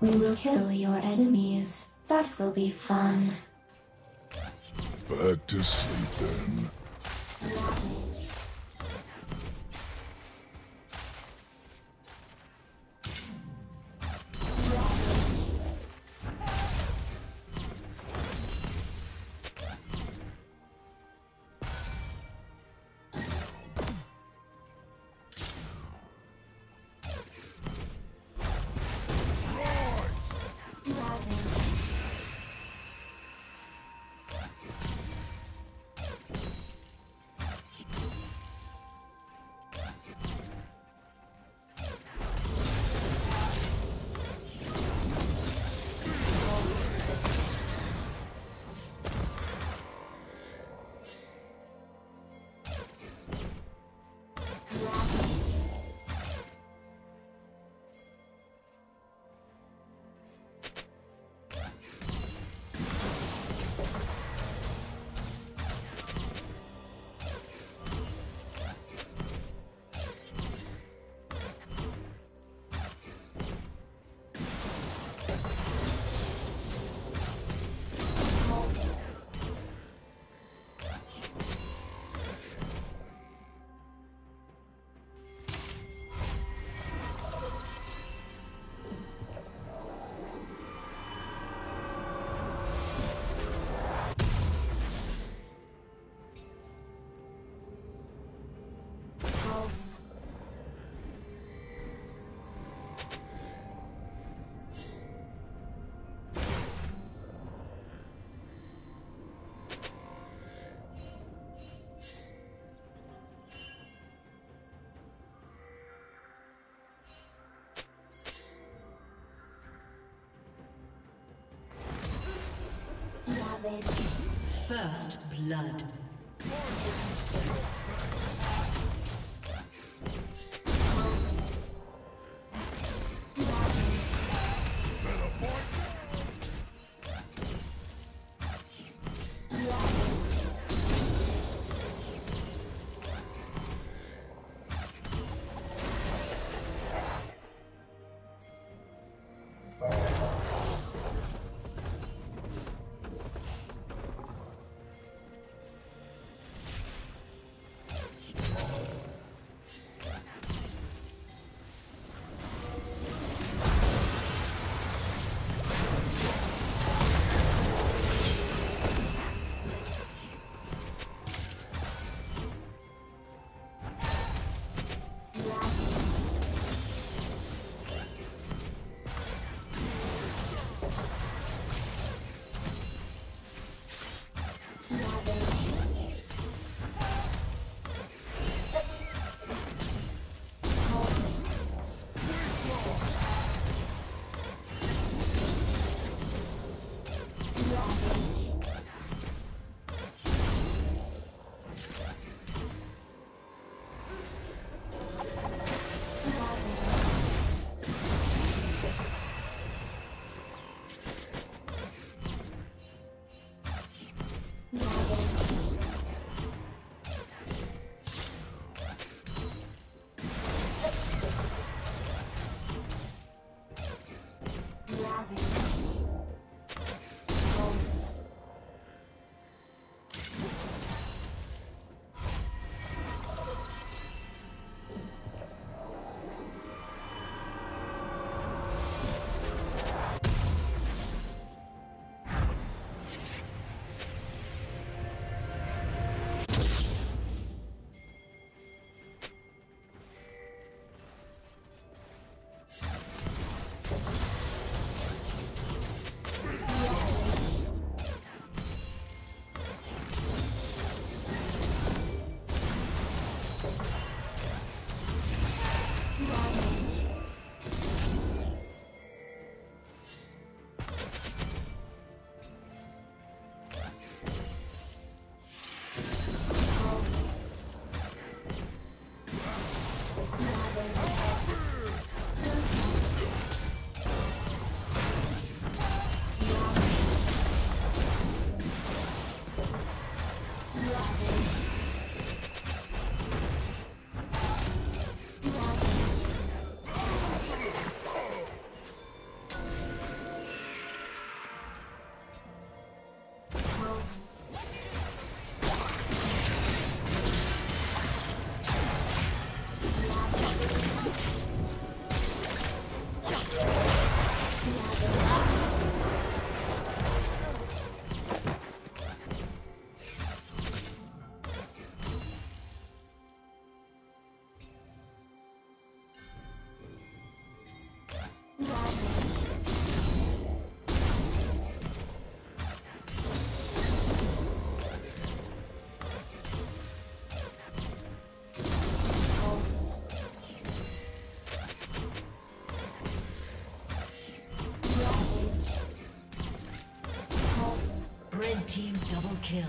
We will kill your enemies. That will be fun. Back to sleep then. First blood. Red team double kill.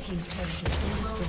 Team's turret has been destroyed.